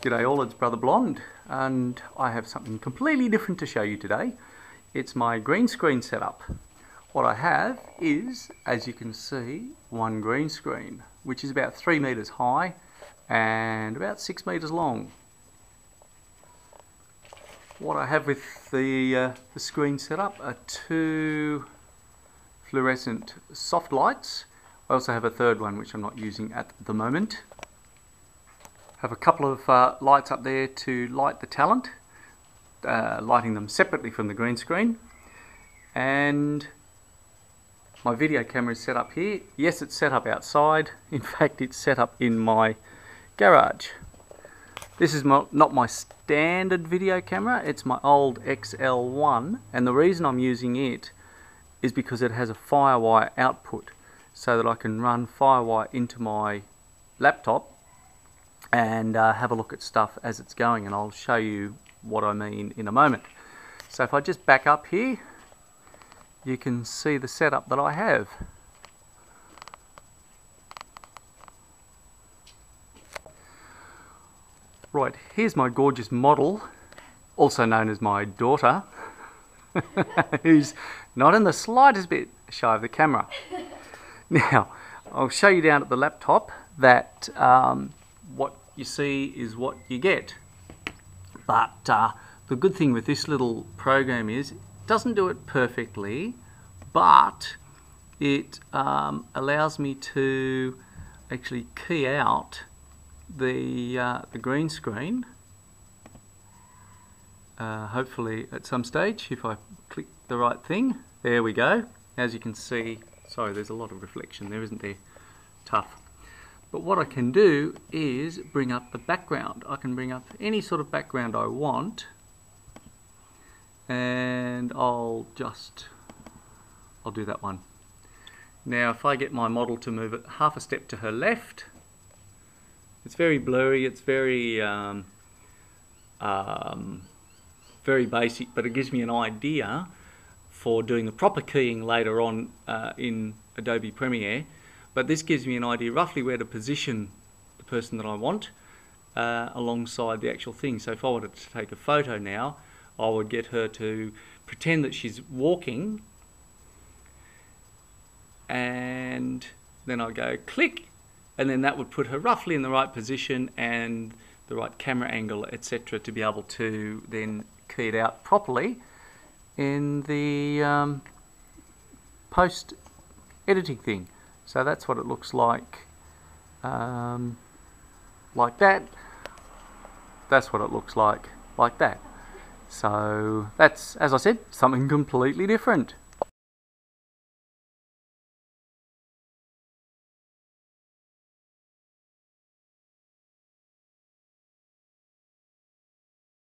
G'day all, it's Brother Blonde, and I have something completely different to show you today. It's my green screen setup. What I have is, as you can see, one green screen, which is about 3 meters high and about 6 meters long. What I have with the screen setup are two fluorescent soft lights. I also have a third one, which I'm not using at the moment. Have a couple of lights up there to light the talent, lighting them separately from the green screen. And my video camera is set up here. Yes, it's set up outside. In fact, it's set up in my garage. This is not my standard video camera. It's my old XL1, and the reason I'm using it is because it has a Firewire output so that I can run Firewire into my laptop and have a look at stuff as it's going, and I'll show you what I mean in a moment. So if I just back up here, you can see the setup that I have. Right, here's my gorgeous model, also known as my daughter, who's not in the slightest bit shy of the camera. Now, I'll show you down at the laptop that what you see is what you get, but the good thing with this little program is it doesn't do it perfectly, but it allows me to actually key out the green screen, hopefully at some stage, if I click the right thing. There we go. As you can see, sorry, there's a lot of reflection there, isn't there? Tough. But what I can do is bring up the background. I can bring up any sort of background I want, and I'll do that one. Now if I get my model to move it half a step to her left, it's very blurry, it's very very basic, but it gives me an idea for doing the proper keying later on in Adobe Premiere. But this gives me an idea roughly where to position the person that I want alongside the actual thing. So if I wanted to take a photo now, I would get her to pretend that she's walking, and then I'll go click, and then that would put her roughly in the right position and the right camera angle, etc., to be able to then key it out properly in the post editing thing. So that's what it looks like that. That's what it looks like that. So that's, as I said, something completely different.